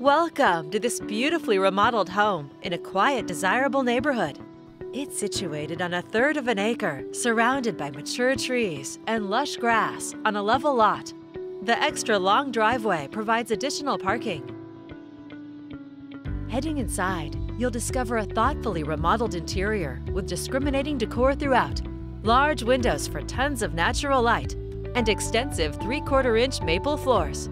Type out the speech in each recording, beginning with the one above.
Welcome to this beautifully remodeled home in a quiet, desirable neighborhood. It's situated on 1/3 of an acre, surrounded by mature trees and lush grass on a level lot. The extra long driveway provides additional parking. Heading inside, you'll discover a thoughtfully remodeled interior with discriminating decor throughout, large windows for tons of natural light, and extensive 3/4-inch maple floors.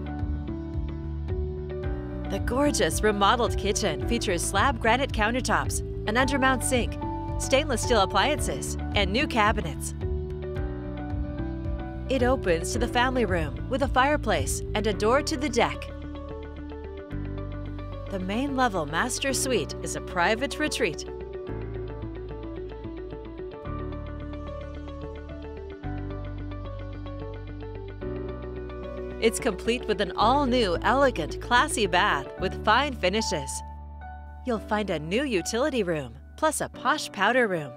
The gorgeous remodeled kitchen features slab granite countertops, an undermount sink, stainless steel appliances, and new cabinets. It opens to the family room with a fireplace and a door to the deck. The main level master suite is a private retreat. It's complete with an all-new, elegant, classy bath with fine finishes. You'll find a new utility room, plus a posh powder room.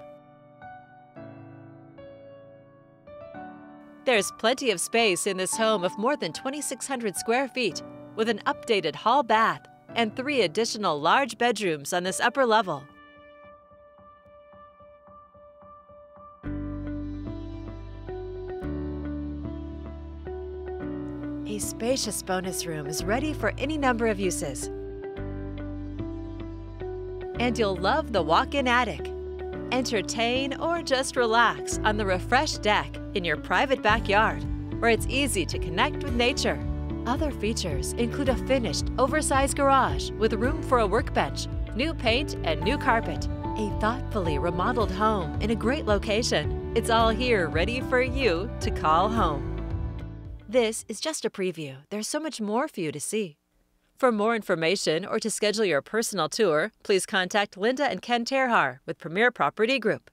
There's plenty of space in this home of more than 2,600 square feet, with an updated hall bath and 3 additional large bedrooms on this upper level. A spacious bonus room is ready for any number of uses. And you'll love the walk-in attic. Entertain or just relax on the refreshed deck in your private backyard, where it's easy to connect with nature. Other features include a finished, oversized garage with room for a workbench, new paint, and new carpet. A thoughtfully remodeled home in a great location. It's all here ready for you to call home. This is just a preview. There's so much more for you to see. For more information or to schedule your personal tour, please contact Linda and Ken Terhaar with Premiere Property Group.